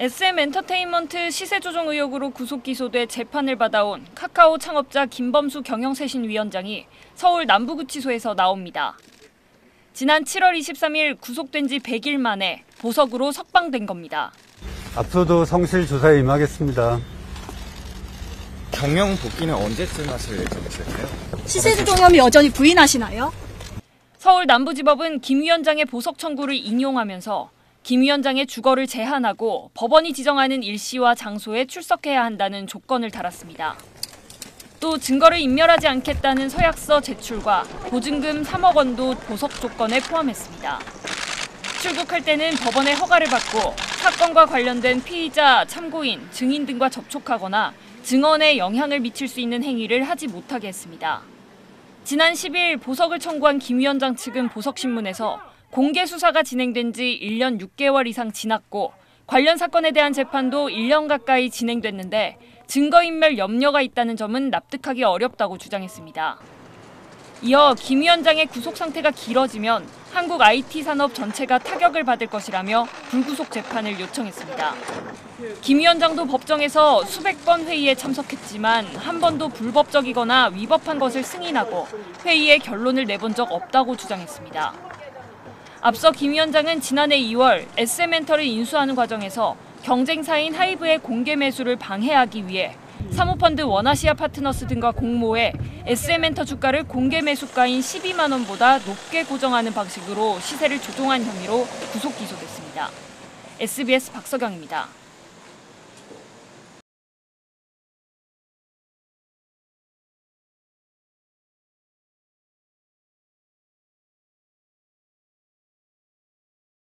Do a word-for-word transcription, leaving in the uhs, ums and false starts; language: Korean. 에스엠엔터테인먼트 시세조정 의혹으로 구속 기소돼 재판을 받아온 카카오 창업자 김범수 경영쇄신위원장이 서울 남부구치소에서 나옵니다. 지난 칠월 이십삼일 구속된 지 백일 만에 보석으로 석방된 겁니다. 앞으로도 성실 조사에 임하겠습니다. 경영 복귀는 언제쯤 하실 예정이세요? 시세조정 혐의 여전히 부인하시나요? 서울 남부지법은 김 위원장의 보석 청구를 인용하면서 김 위원장의 주거를 제한하고 법원이 지정하는 일시와 장소에 출석해야 한다는 조건을 달았습니다. 또 증거를 인멸하지 않겠다는 서약서 제출과 보증금 삼억 원도 보석 조건에 포함했습니다. 출국할 때는 법원의 허가를 받고 사건과 관련된 피의자, 참고인, 증인 등과 접촉하거나 증언에 영향을 미칠 수 있는 행위를 하지 못하게 했습니다. 지난 십이일 보석을 청구한 김 위원장 측은 보석신문에서 공개 수사가 진행된 지 일년 육개월 이상 지났고 관련 사건에 대한 재판도 일년 가까이 진행됐는데 증거인멸 염려가 있다는 점은 납득하기 어렵다고 주장했습니다. 이어 김 위원장의 구속 상태가 길어지면 한국 아이티 산업 전체가 타격을 받을 것이라며 불구속 재판을 요청했습니다. 김 위원장도 법정에서 수백 번 회의에 참석했지만 한 번도 불법적이거나 위법한 것을 승인하고 회의의 결론을 내본 적 없다고 주장했습니다. 앞서 김 위원장은 지난해 이월 에스멘터를 인수하는 과정에서 경쟁사인 하이브의 공개 매수를 방해하기 위해 사모펀드 원아시아 파트너스 등과 공모해 에스멘터 주가를 공개 매수가인 십이만 원보다 높게 고정하는 방식으로 시세를 조종한 혐의로 구속 기소됐습니다. 에스비에스 박서경입니다.